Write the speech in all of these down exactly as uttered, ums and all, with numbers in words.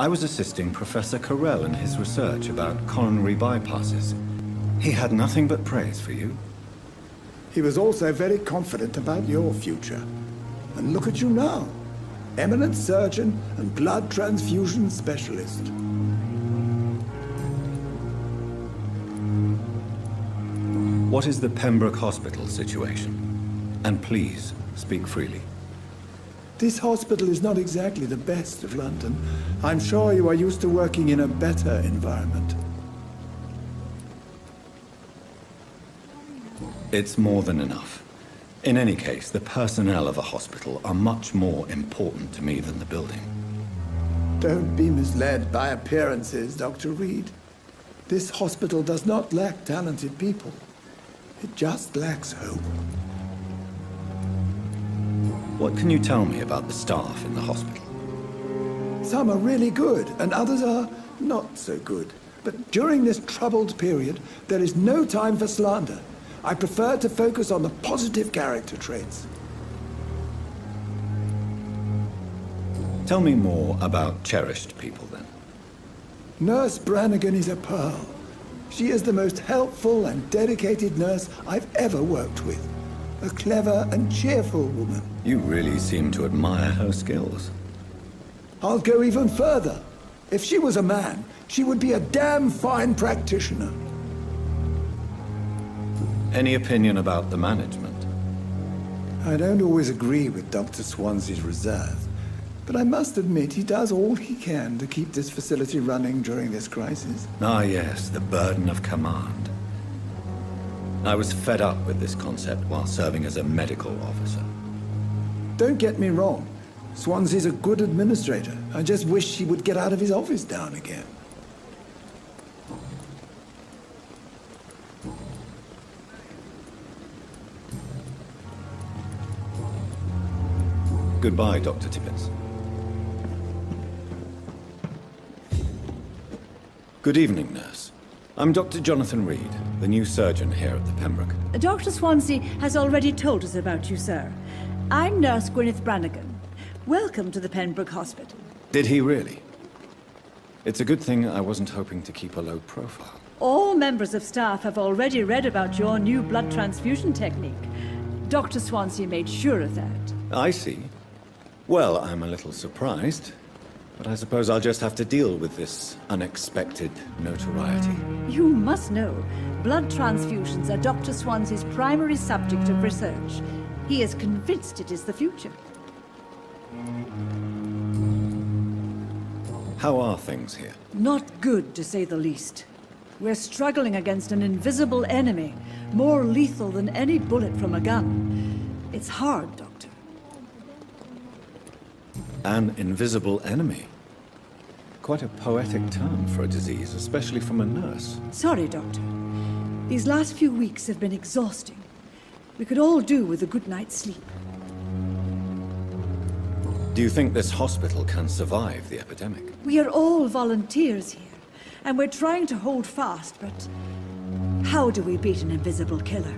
I was assisting Professor Carell in his research about coronary bypasses. He had nothing but praise for you. He was also very confident about your future. And look at you now. Eminent surgeon and blood transfusion specialist. What is the Pembroke Hospital situation? And please, speak freely. This hospital is not exactly the best of London. I'm sure you are used to working in a better environment. It's more than enough. In any case, the personnel of a hospital are much more important to me than the building. Don't be misled by appearances, Doctor Reid. This hospital does not lack talented people. It just lacks hope. What can you tell me about the staff in the hospital? Some are really good, and others are not so good. But during this troubled period, there is no time for slander. I prefer to focus on the positive character traits. Tell me more about cherished people, then. Nurse Branigan is a pearl. She is the most helpful and dedicated nurse I've ever worked with. A clever and cheerful woman. You really seem to admire her skills. I'll go even further. If she was a man, she would be a damn fine practitioner. Any opinion about the management? I don't always agree with Doctor Swansea's reserve, but I must admit he does all he can to keep this facility running during this crisis. Ah yes, the burden of command. I was fed up with this concept while serving as a medical officer. Don't get me wrong. Swansea's a good administrator. I just wish he would get out of his office down again. Goodbye, Doctor Tippett. Good evening, nurse. I'm Doctor Jonathan Reid, the new surgeon here at the Pembroke. Doctor Swansea has already told us about you, sir. I'm Nurse Gwyneth Branigan. Welcome to the Pembroke Hospital. Did he really? It's a good thing I wasn't hoping to keep a low profile. All members of staff have already read about your new blood transfusion technique. Doctor Swansea made sure of that. I see. Well, I'm a little surprised. But I suppose I'll just have to deal with this unexpected notoriety. You must know, blood transfusions are Doctor Swansea's primary subject of research. He is convinced it is the future. How are things here? Not good, to say the least. We're struggling against an invisible enemy, more lethal than any bullet from a gun. It's hard, Doctor. An invisible enemy. Quite a poetic term for a disease, especially from a nurse. Sorry, Doctor. These last few weeks have been exhausting. We could all do with a good night's sleep. Do you think this hospital can survive the epidemic? We are all volunteers here, and we're trying to hold fast, but how do we beat an invisible killer?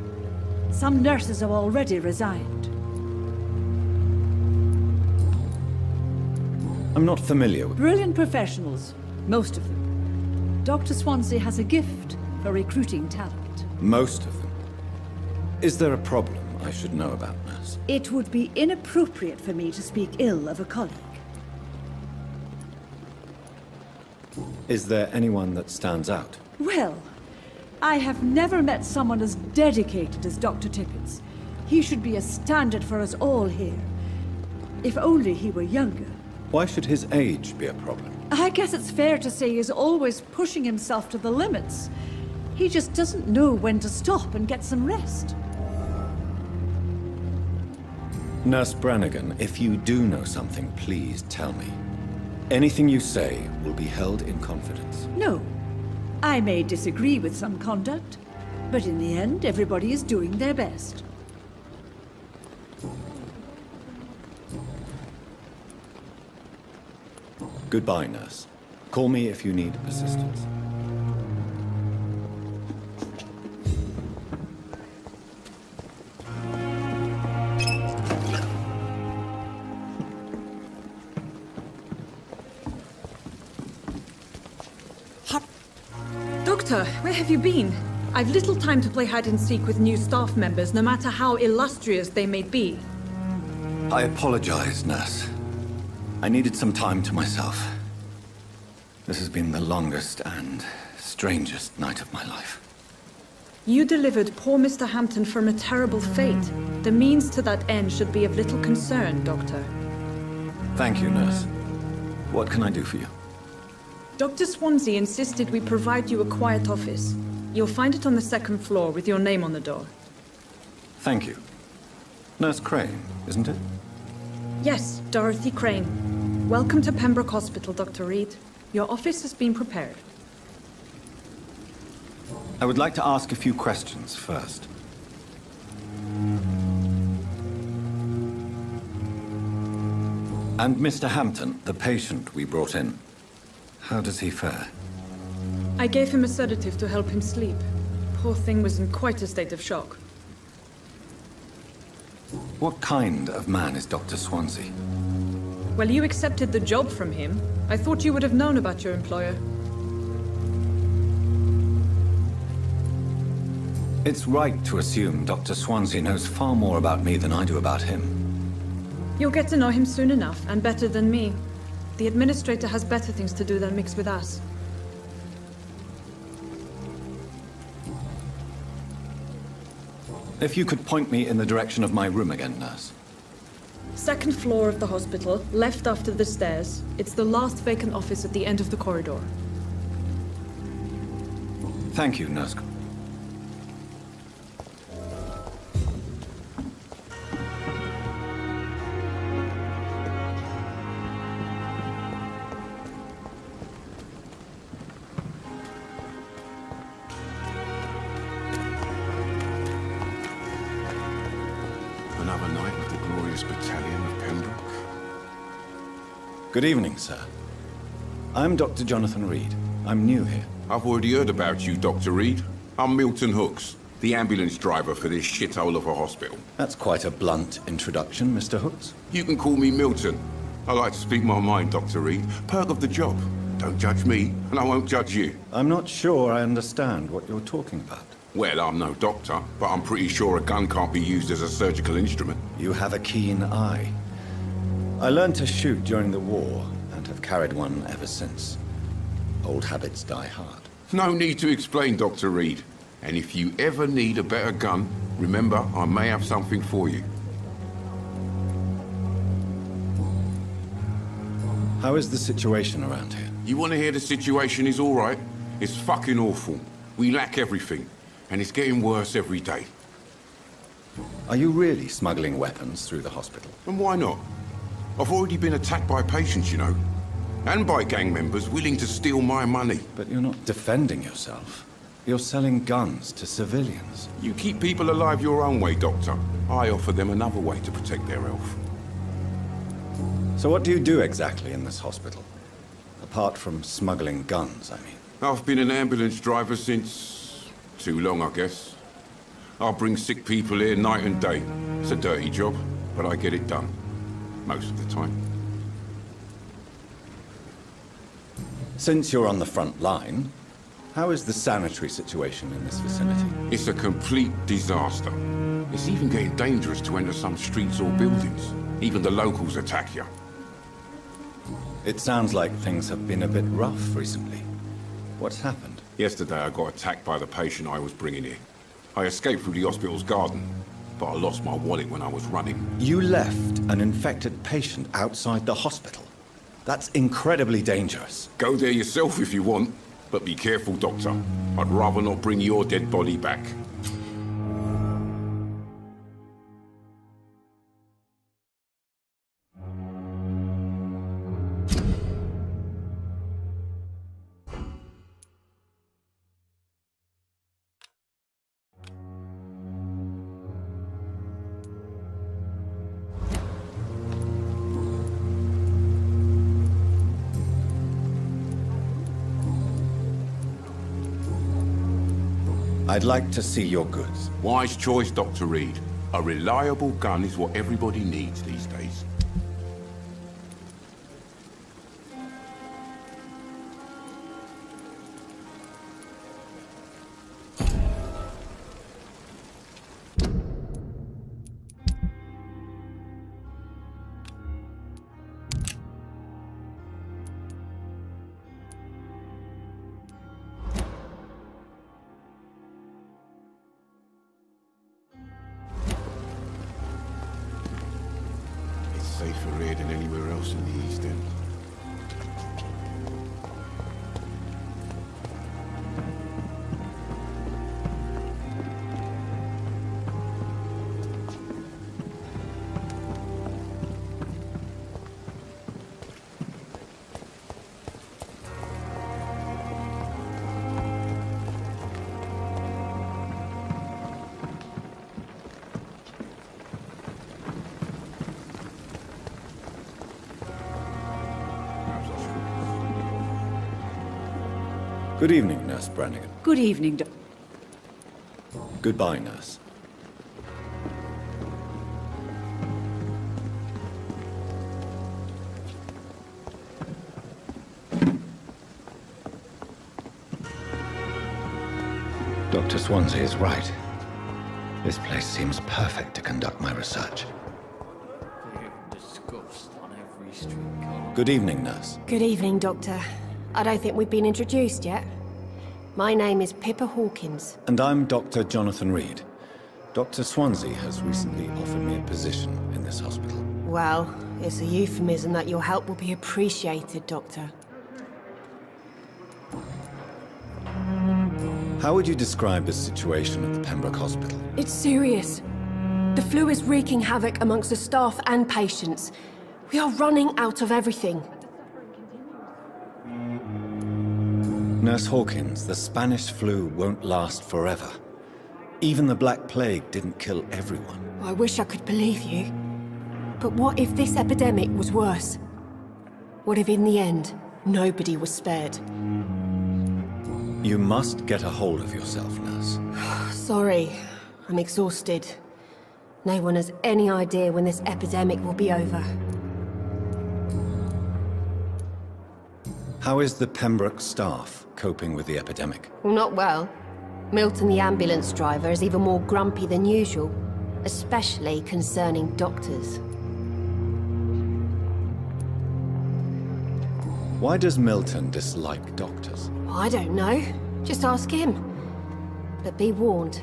Some nurses have already resigned. I'm not familiar with... Brilliant professionals, most of them. Doctor Swansea has a gift for recruiting talent. Most of them? Is there a problem I should know about, nurse? It would be inappropriate for me to speak ill of a colleague. Is there anyone that stands out? Well, I have never met someone as dedicated as Doctor Tippett. He should be a standard for us all here. If only he were younger. Why should his age be a problem? I guess it's fair to say he's always pushing himself to the limits. He just doesn't know when to stop and get some rest. Nurse Branigan, if you do know something, please tell me. Anything you say will be held in confidence. No. I may disagree with some conduct, but in the end, everybody is doing their best. Goodbye, nurse. Call me if you need assistance. Hop. Doctor, where have you been? I've little time to play hide-and-seek with new staff members, no matter how illustrious they may be. I apologize, nurse. I needed some time to myself. This has been the longest and strangest night of my life. You delivered poor Mister Hampton from a terrible fate. The means to that end should be of little concern, Doctor. Thank you, nurse. What can I do for you? Doctor Swansea insisted we provide you a quiet office. You'll find it on the second floor with your name on the door. Thank you. Nurse Crane, isn't it? Yes, Dorothy Crane. Welcome to Pembroke Hospital, Doctor Reid. Your office has been prepared. I would like to ask a few questions first. And Mister Hampton, the patient we brought in, how does he fare? I gave him a sedative to help him sleep. Poor thing was in quite a state of shock. What kind of man is Doctor Swansea? Well, you accepted the job from him. I thought you would have known about your employer. It's right to assume Doctor Swansea knows far more about me than I do about him. You'll get to know him soon enough, and better than me. The administrator has better things to do than mix with us. If you could point me in the direction of my room again, nurse. Second floor of the hospital, left after the stairs. It's the last vacant office at the end of the corridor. Thank you, nurse. Good evening, sir. I'm Doctor Jonathan Reid. I'm new here. I've already heard about you, Doctor Reid. I'm Milton Hooks, the ambulance driver for this shithole of a hospital. That's quite a blunt introduction, Mister Hooks. You can call me Milton. I like to speak my mind, Doctor Reid. Perk of the job. Don't judge me, and I won't judge you. I'm not sure I understand what you're talking about. Well, I'm no doctor, but I'm pretty sure a gun can't be used as a surgical instrument. You have a keen eye. I learned to shoot during the war, and have carried one ever since. Old habits die hard. No need to explain, Doctor Reid. And if you ever need a better gun, remember, I may have something for you. How is the situation around here? You want to hear the situation is all right? It's fucking awful. We lack everything, and it's getting worse every day. Are you really smuggling weapons through the hospital? And why not? I've already been attacked by patients, you know, and by gang members willing to steal my money. But you're not defending yourself. You're selling guns to civilians. You keep people alive your own way, Doctor. I offer them another way to protect their health. So what do you do exactly in this hospital? Apart from smuggling guns, I mean. I've been an ambulance driver since... too long, I guess. I bring sick people here night and day. It's a dirty job, but I get it done. Most of the time. Since you're on the front line, how is the sanitary situation in this vicinity? It's a complete disaster. It's even getting dangerous to enter some streets or buildings. Even the locals attack you. It sounds like things have been a bit rough recently. What's happened? Yesterday I got attacked by the patient I was bringing here. I escaped through the hospital's garden. But I lost my wallet when I was running. You left an infected patient outside the hospital. That's incredibly dangerous. Go there yourself if you want, but be careful, Doctor. I'd rather not bring your dead body back. I'd like to see your goods. Wise choice, Doctor Reid. A reliable gun is what everybody needs these days. close to these, then. Good evening, Nurse Branigan. Good evening, Doctor Goodbye, Nurse. Doctor Swansea is right. This place seems perfect to conduct my research. Good evening, Nurse. Good evening, Doctor. I don't think we've been introduced yet. My name is Pippa Hawkins. And I'm Doctor Jonathan Reid. Doctor Swansea has recently offered me a position in this hospital. Well, it's a euphemism that your help will be appreciated, Doctor. How would you describe the situation at the Pembroke Hospital? It's serious. The flu is wreaking havoc amongst the staff and patients. We are running out of everything. Nurse Hawkins, the Spanish flu won't last forever. Even the Black Plague didn't kill everyone. I wish I could believe you. But what if this epidemic was worse? What if in the end, nobody was spared? You must get a hold of yourself, Nurse. Sorry, I'm exhausted. No one has any idea when this epidemic will be over. How is the Pembroke staff coping with the epidemic? Well, not well. Milton, the ambulance driver, is even more grumpy than usual, especially concerning doctors. Why does Milton dislike doctors? I don't know. Just ask him. But be warned,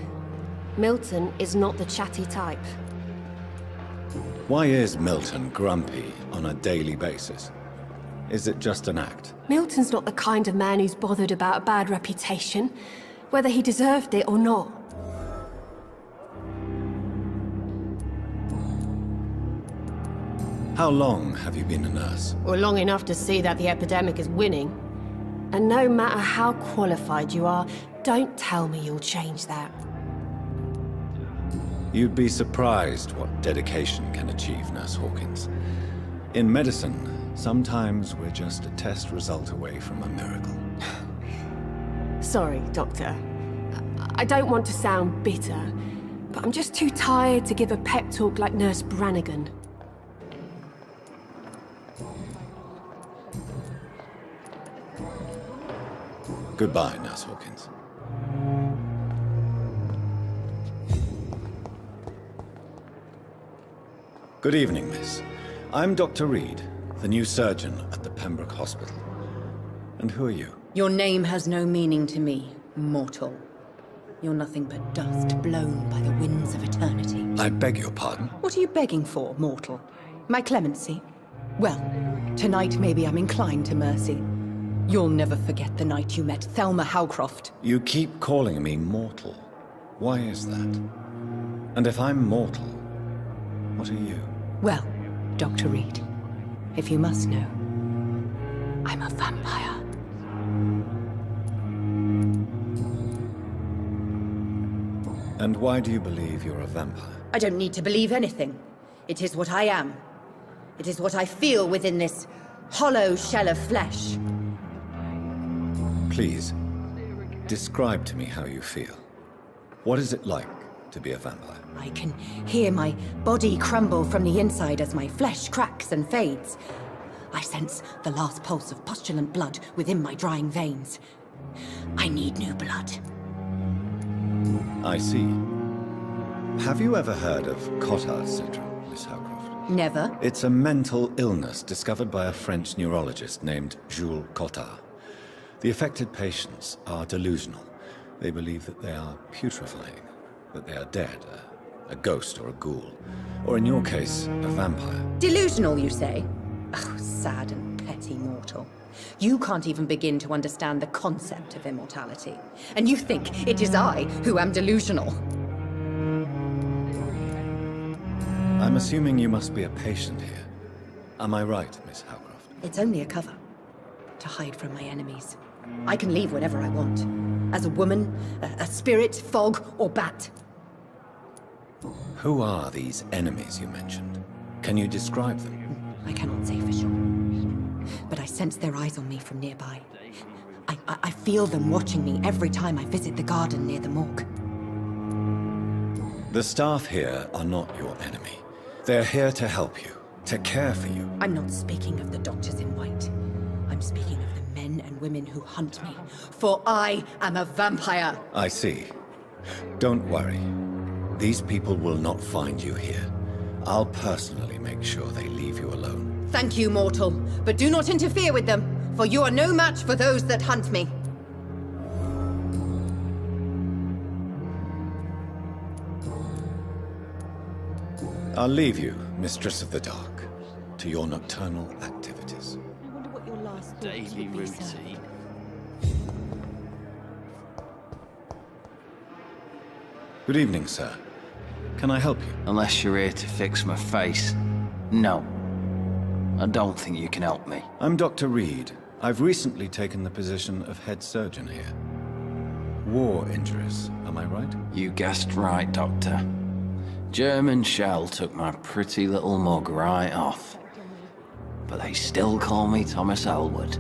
Milton is not the chatty type. Why is Milton grumpy on a daily basis? Is it just an act? Milton's not the kind of man who's bothered about a bad reputation, whether he deserved it or not. How long have you been a nurse? Well, long enough to see that the epidemic is winning. And no matter how qualified you are, don't tell me you'll change that. You'd be surprised what dedication can achieve, Nurse Hawkins. In medicine, sometimes we're just a test result away from a miracle. Sorry, Doctor. I don't want to sound bitter, but I'm just too tired to give a pep talk like Nurse Branigan. Goodbye, Nurse Hawkins. Good evening, miss. I'm Doctor Reed, the new surgeon at the Pembroke Hospital. And who are you? Your name has no meaning to me, mortal. You're nothing but dust blown by the winds of eternity. I beg your pardon? What are you begging for, mortal? My clemency? Well, tonight maybe I'm inclined to mercy. You'll never forget the night you met Thelma Howcroft. You keep calling me mortal. Why is that? And if I'm mortal, what are you? Well, Doctor Reed, if you must know, I'm a vampire. And why do you believe you're a vampire? I don't need to believe anything. It is what I am. It is what I feel within this hollow shell of flesh. Please, describe to me how you feel. What is it like to be a vampire? I can hear my body crumble from the inside as my flesh cracks and fades. I sense the last pulse of postulant blood within my drying veins. I need new blood. I see. Have you ever heard of Cotard's syndrome, Miss Howcroft? Never. It's a mental illness discovered by a French neurologist named Jules Cotard. The affected patients are delusional. They believe that they are putrefying, that they are dead. A ghost or a ghoul, or in your case, a vampire. Delusional, you say? Oh, sad and petty mortal. You can't even begin to understand the concept of immortality. And you think it is I who am delusional. I'm assuming you must be a patient here. Am I right, Miss Howcroft? It's only a cover. To hide from my enemies. I can leave whenever I want. As a woman, a, a spirit, fog, or bat. Who are these enemies you mentioned? Can you describe them? I cannot say for sure. But I sense their eyes on me from nearby. I, I, I feel them watching me every time I visit the garden near the morgue. The staff here are not your enemy. They're here to help you, to care for you. I'm not speaking of the doctors in white. I'm speaking of the men and women who hunt me, for I am a vampire. I see. Don't worry. These people will not find you here. I'll personally make sure they leave you alone. Thank you, mortal, but do not interfere with them, for you are no match for those that hunt me. I'll leave you, Mistress of the Dark, to your nocturnal activities. I wonder what your last daily routine. Good evening, sir. Can I help you? Unless you're here to fix my face. No. I don't think you can help me. I'm Doctor Reid. I've recently taken the position of head surgeon here. War injuries, am I right? You guessed right, Doctor. German shell took my pretty little mug right off. But they still call me Thomas Elwood.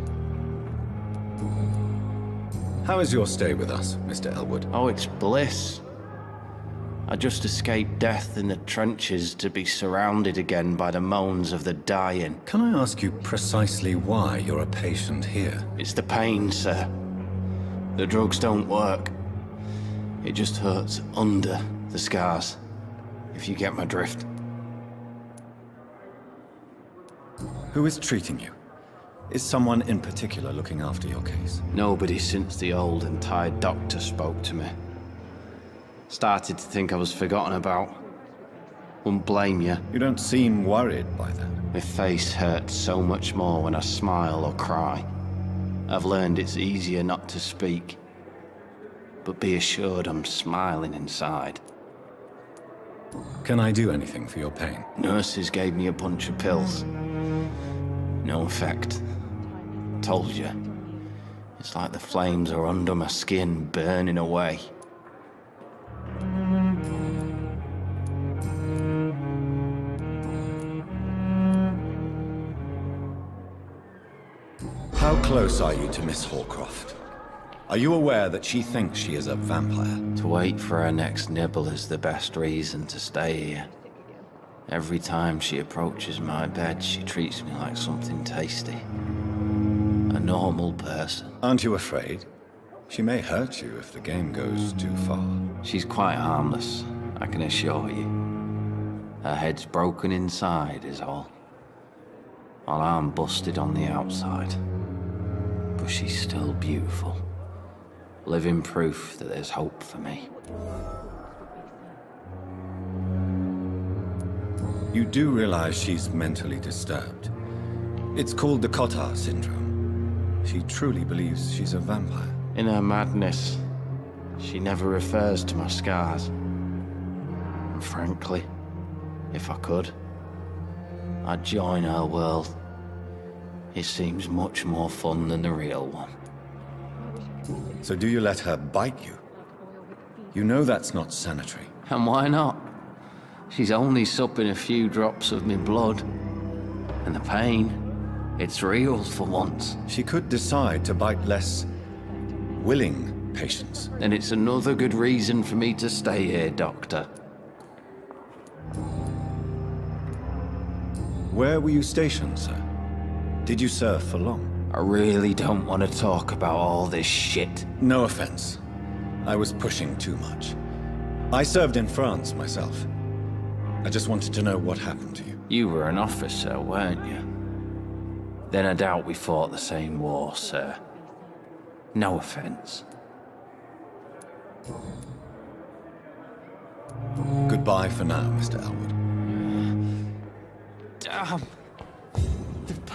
How is your stay with us, Mister Elwood? Oh, it's bliss. I just escaped death in the trenches to be surrounded again by the moans of the dying. Can I ask you precisely why you're a patient here? It's the pain, sir. The drugs don't work. It just hurts under the scars. If you get my drift. Who is treating you? Is someone in particular looking after your case? Nobody since the old and tired doctor spoke to me. Started to think I was forgotten about. Wouldn't blame you. You don't seem worried by that. My face hurts so much more when I smile or cry. I've learned it's easier not to speak. But be assured I'm smiling inside. Can I do anything for your pain? Nurses gave me a bunch of pills. No effect. Told you. It's like the flames are under my skin, burning away. How close are you to Miss Hawcroft? Are you aware that she thinks she is a vampire? To wait for her next nibble is the best reason to stay here. Every time she approaches my bed, she treats me like something tasty. A normal person. Aren't you afraid? She may hurt you if the game goes too far. She's quite harmless, I can assure you. Her head's broken inside is all. While I'm busted on the outside. But she's still beautiful. Living proof that there's hope for me. You do realize she's mentally disturbed. It's called the Cotard syndrome. She truly believes she's a vampire. In her madness, she never refers to my scars. And frankly, if I could, I'd join her world. It seems much more fun than the real one. So do you let her bite you? You know that's not sanitary. And why not? She's only supping a few drops of me blood. And the pain, it's real for once. She could decide to bite less willing patients. And it's another good reason for me to stay here, Doctor. Where were you stationed, sir? Did you serve for long? I really don't want to talk about all this shit. No offense. I was pushing too much. I served in France myself. I just wanted to know what happened to you. You were an officer, weren't you? Then I doubt we fought the same war, sir. No offense. Goodbye for now, Mister Elwood. Damn.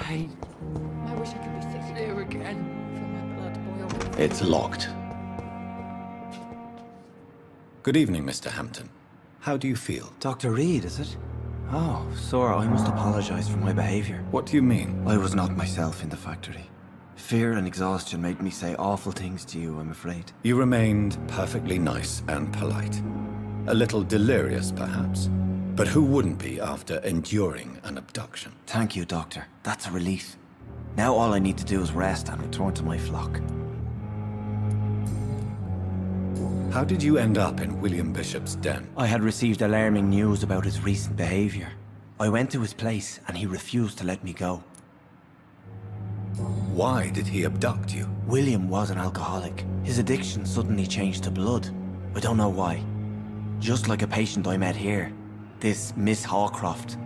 pain. I wish I could be sitting here again. It's locked. Good evening, Mister Hampton. How do you feel? Doctor Reid, is it? Oh, sir, I must apologize for my behavior. What do you mean? I was not myself in the factory. Fear and exhaustion made me say awful things to you, I'm afraid. You remained perfectly nice and polite. A little delirious, perhaps. But who wouldn't be after enduring an abduction? Thank you, Doctor. That's a relief. Now all I need to do is rest and return to my flock. How did you end up in William Bishop's den? I had received alarming news about his recent behavior. I went to his place and he refused to let me go. Why did he abduct you? William was an alcoholic. His addiction suddenly changed to blood. I don't know why. Just like a patient I met here, this Miss Hawcroft.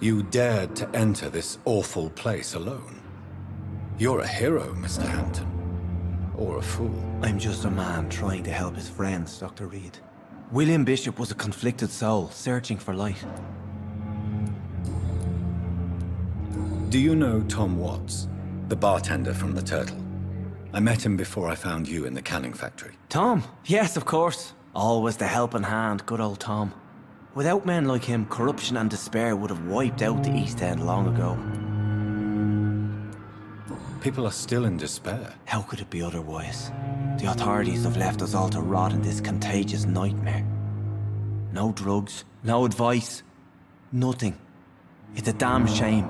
You dared to enter this awful place alone. You're a hero, Mister Hampton. Or a fool. I'm just a man trying to help his friends, Doctor Reid. William Bishop was a conflicted soul, searching for light. Do you know Tom Watts, the bartender from the Turtle? I met him before I found you in the canning factory. Tom? Yes, of course. Always the helping hand, good old Tom. Without men like him, corruption and despair would have wiped out the East End long ago. People are still in despair. How could it be otherwise? The authorities have left us all to rot in this contagious nightmare. No drugs, no advice, nothing. It's a damn shame.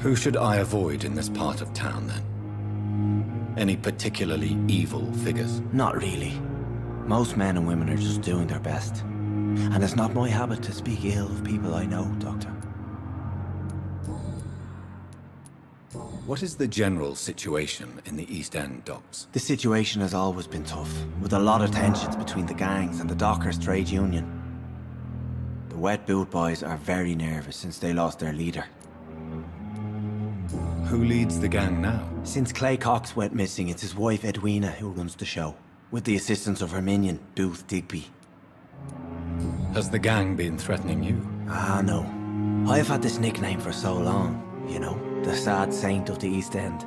Who should I avoid in this part of town, then? Any particularly evil figures? Not really. Most men and women are just doing their best. And it's not my habit to speak ill of people I know, Doctor. What is the general situation in the East End, Docs? The situation has always been tough, with a lot of tensions between the gangs and the Dockers Trade Union. The Wet Boot Boys are very nervous since they lost their leader. Who leads the gang now? Since Clay Cox went missing, it's his wife Edwina who runs the show, with the assistance of her minion, Booth Digby. Has the gang been threatening you? Ah, no. I've had this nickname for so long, you know. The sad saint of the East End.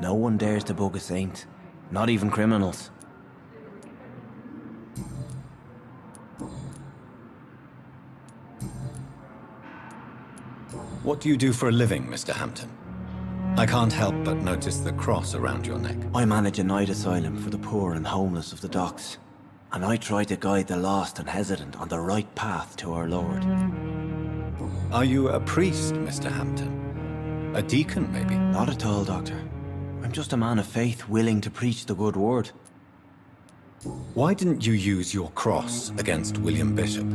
No one dares to bug a saint. Not even criminals. What do you do for a living, Mister Hampton? I can't help but notice the cross around your neck. I manage a night asylum for the poor and homeless of the docks. And I try to guide the lost and hesitant on the right path to our Lord. Are you a priest, Mister Hampton? A deacon, maybe? Not at all, Doctor. I'm just a man of faith, willing to preach the good word. Why didn't you use your cross against William Bishop?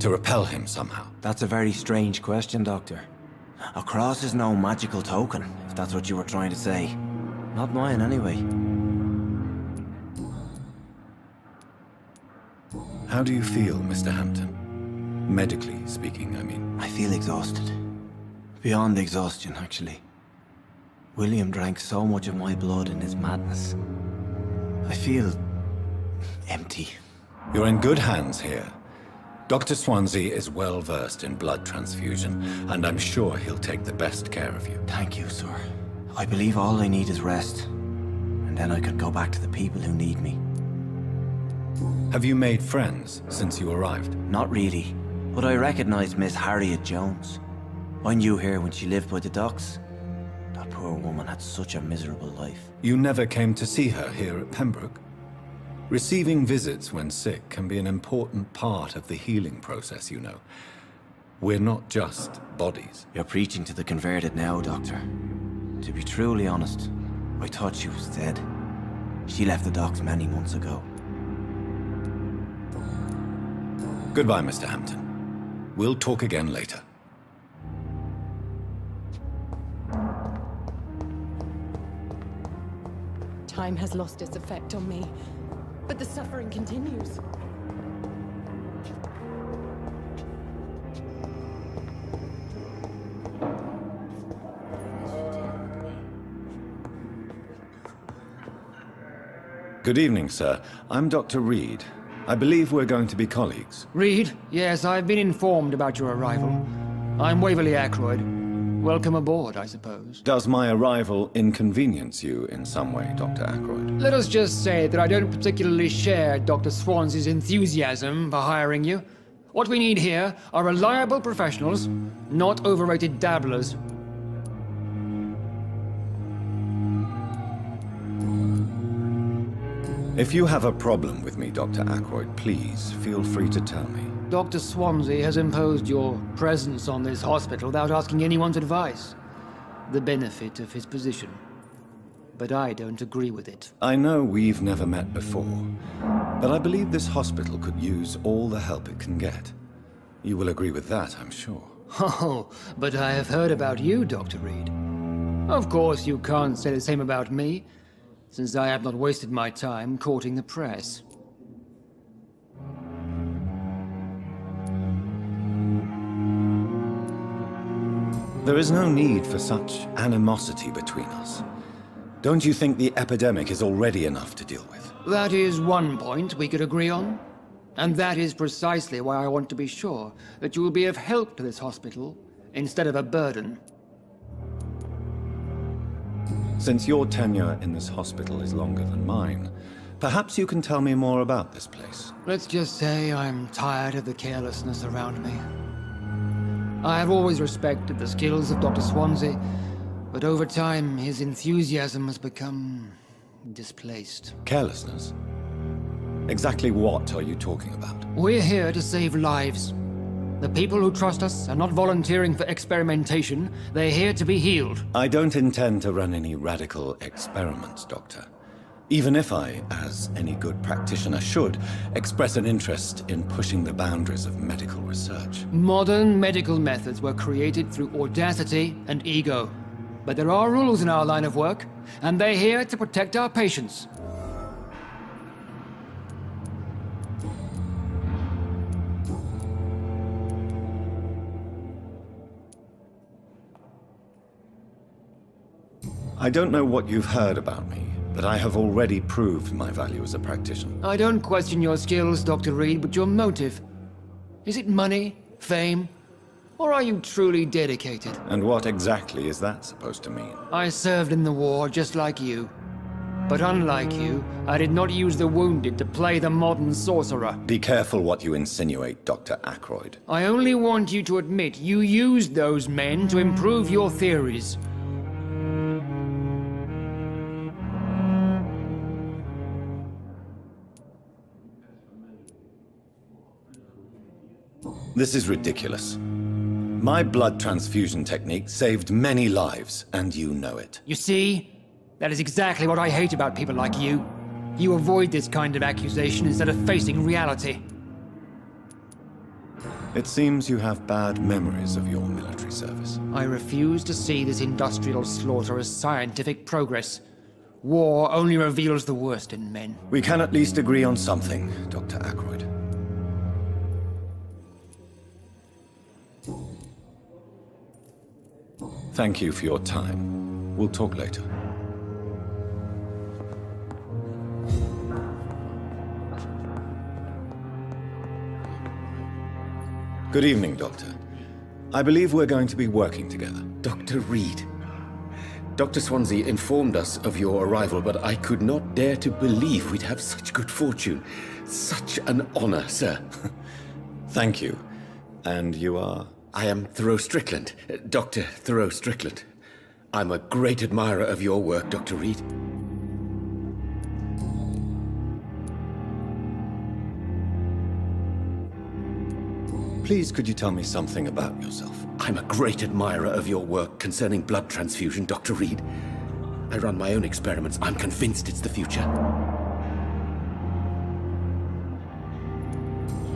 To repel him somehow? That's a very strange question, Doctor. A cross is no magical token, if that's what you were trying to say. Not mine, anyway. How do you feel, Mister Hampton? Medically speaking, I mean. I feel exhausted. Beyond exhaustion, actually. William drank so much of my blood in his madness. I feel empty. You're in good hands here. Doctor Swansea is well versed in blood transfusion, and I'm sure he'll take the best care of you. Thank you, sir. I believe all I need is rest, and then I can go back to the people who need me. Have you made friends since you arrived? Not really, but I recognize Miss Harriet Jones. I knew her when she lived by the docks. That poor woman had such a miserable life. You never came to see her here at Pembroke? Receiving visits when sick can be an important part of the healing process, you know. We're not just bodies. You're preaching to the converted now, Doctor. To be truly honest, I thought she was dead. She left the docks many months ago. Goodbye, Mister Hampton. We'll talk again later. Time has lost its effect on me, but the suffering continues. Good evening, sir. I'm Doctor Reid. I believe we're going to be colleagues. Reid? Yes, I've been informed about your arrival. I'm Waverley Aykroyd. Welcome aboard, I suppose. Does my arrival inconvenience you in some way, Doctor Aykroyd? Let us just say that I don't particularly share Doctor Swansea's enthusiasm for hiring you. What we need here are reliable professionals, not overrated dabblers. If you have a problem with me, Doctor Aykroyd, please feel free to tell me. Doctor Swansea has imposed your presence on this hospital without asking anyone's advice. The benefit of his position. But I don't agree with it. I know we've never met before, but I believe this hospital could use all the help it can get. You will agree with that, I'm sure. Oh, but I have heard about you, Doctor Reid. Of course you can't say the same about me, since I have not wasted my time courting the press. There is no need for such animosity between us. Don't you think the epidemic is already enough to deal with? That is one point we could agree on. And that is precisely why I want to be sure that you will be of help to this hospital instead of a burden. Since your tenure in this hospital is longer than mine, perhaps you can tell me more about this place. Let's just say I'm tired of the carelessness around me. I have always respected the skills of Doctor Swansea, but over time his enthusiasm has become displaced. Carelessness? Exactly what are you talking about? We're here to save lives. The people who trust us are not volunteering for experimentation. They're here to be healed. I don't intend to run any radical experiments, Doctor. Even if I, as any good practitioner should, express an interest in pushing the boundaries of medical research. Modern medical methods were created through audacity and ego. But there are rules in our line of work, and they're here to protect our patients. I don't know what you've heard about me, but I have already proved my value as a practitioner. I don't question your skills, Doctor Reid, but your motive. Is it money, fame, or are you truly dedicated? And what exactly is that supposed to mean? I served in the war just like you. But unlike you, I did not use the wounded to play the modern sorcerer. Be careful what you insinuate, Doctor Aykroyd. I only want you to admit you used those men to improve your theories. This is ridiculous. My blood transfusion technique saved many lives, and you know it. You see? That is exactly what I hate about people like you. You avoid this kind of accusation instead of facing reality. It seems you have bad memories of your military service. I refuse to see this industrial slaughter as scientific progress. War only reveals the worst in men. We can at least agree on something, Doctor Aykroyd. Thank you for your time. We'll talk later. Good evening, Doctor. I believe we're going to be working together. Doctor Reid. Doctor Swansea informed us of your arrival, but I could not dare to believe we'd have such good fortune. Such an honor, sir. Thank you. And you are? I am Thoreau Strickland, Doctor Thoreau Strickland. I'm a great admirer of your work, Doctor Reid. Please, could you tell me something about yourself? I'm a great admirer of your work concerning blood transfusion, Doctor Reid. I run my own experiments. I'm convinced it's the future.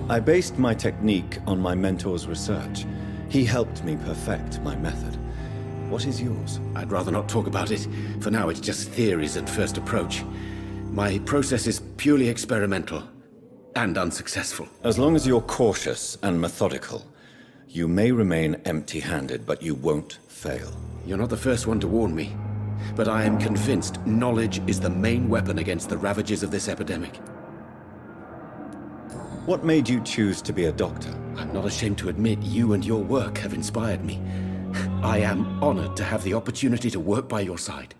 I based my technique on my mentor's research. He helped me perfect my method. What is yours? I'd rather not talk about it. For now, it's just theories and first approach. My process is purely experimental and unsuccessful. As long as you're cautious and methodical, you may remain empty-handed, but you won't fail. You're not the first one to warn me, but I am convinced knowledge is the main weapon against the ravages of this epidemic. What made you choose to be a doctor? I'm not ashamed to admit you and your work have inspired me. I am honored to have the opportunity to work by your side.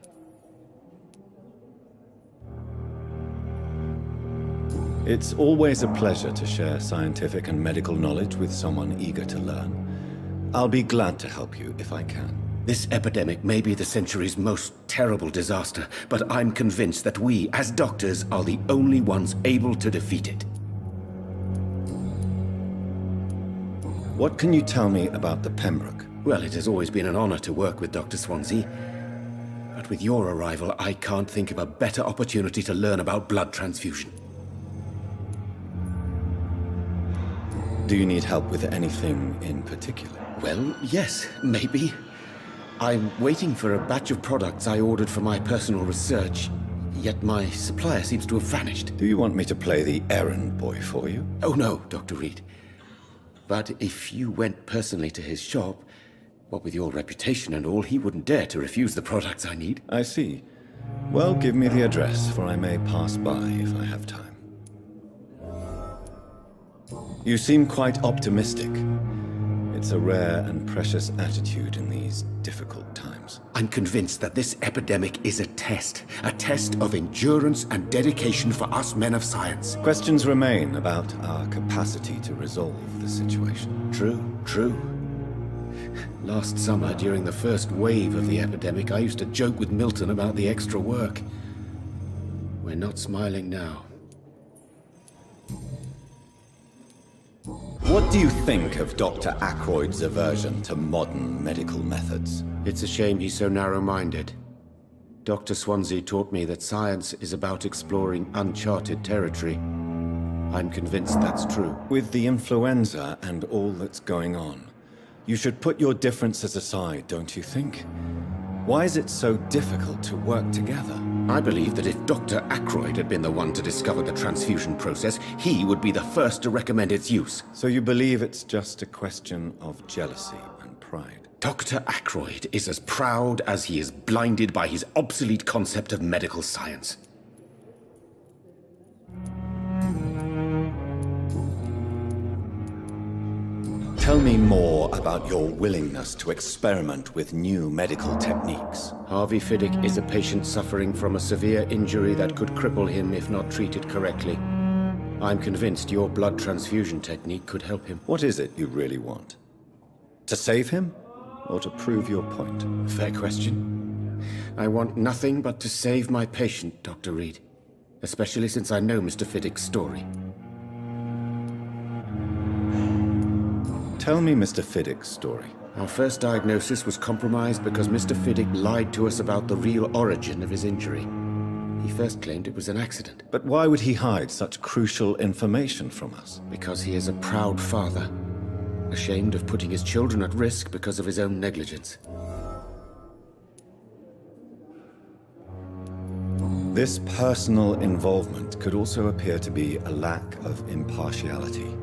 It's always a pleasure to share scientific and medical knowledge with someone eager to learn. I'll be glad to help you if I can. This epidemic may be the century's most terrible disaster, but I'm convinced that we, as doctors, are the only ones able to defeat it. What can you tell me about the Pembroke? Well, it has always been an honor to work with Doctor Swansea. But with your arrival, I can't think of a better opportunity to learn about blood transfusion. Do you need help with anything in particular? Well, yes, maybe. I'm waiting for a batch of products I ordered for my personal research, yet my supplier seems to have vanished. Do you want me to play the errand boy for you? Oh no, Doctor Reid. But if you went personally to his shop, what with your reputation and all, he wouldn't dare to refuse the products I need. I see. Well, give me the address, for I may pass by if I have time. You seem quite optimistic. It's a rare and precious attitude in these difficult times. I'm convinced that this epidemic is a test. A test of endurance and dedication for us men of science. Questions remain about our capacity to resolve the situation. True, true. Last summer, during the first wave of the epidemic, I used to joke with Milton about the extra work. We're not smiling now. What do you think of Doctor Aykroyd's aversion to modern medical methods? It's a shame he's so narrow-minded. Doctor Swansea taught me that science is about exploring uncharted territory. I'm convinced that's true. With the influenza and all that's going on, you should put your differences aside, don't you think? Why is it so difficult to work together? I believe that if Doctor Aykroyd had been the one to discover the transfusion process, he would be the first to recommend its use. So you believe it's just a question of jealousy and pride? Doctor Aykroyd is as proud as he is blinded by his obsolete concept of medical science. Tell me more about your willingness to experiment with new medical techniques. Harvey Fiddick is a patient suffering from a severe injury that could cripple him if not treated correctly. I'm convinced your blood transfusion technique could help him. What is it you really want? To save him, or to prove your point? Fair question. I want nothing but to save my patient, Doctor Reed, especially since I know Mister Fiddick's story. Tell me Mister Fiddick's story. Our first diagnosis was compromised because Mister Fiddick lied to us about the real origin of his injury. He first claimed it was an accident. But why would he hide such crucial information from us? Because he is a proud father, ashamed of putting his children at risk because of his own negligence. This personal involvement could also appear to be a lack of impartiality.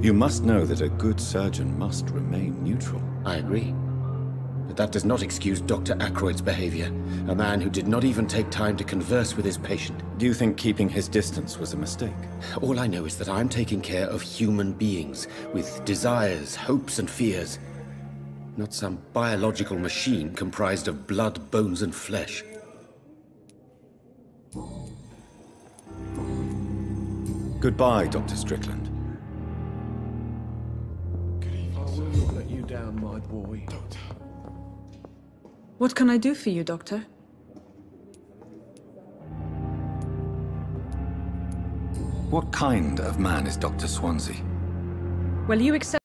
You must know that a good surgeon must remain neutral. I agree. But that does not excuse Doctor Aykroyd's behavior, a man who did not even take time to converse with his patient. Do you think keeping his distance was a mistake? All I know is that I'm taking care of human beings with desires, hopes, and fears. Not some biological machine comprised of blood, bones, and flesh. Goodbye, Doctor Strickland. Down, my boy. Doctor. What can I do for you, Doctor? What kind of man is Doctor Swansea? Well, you accept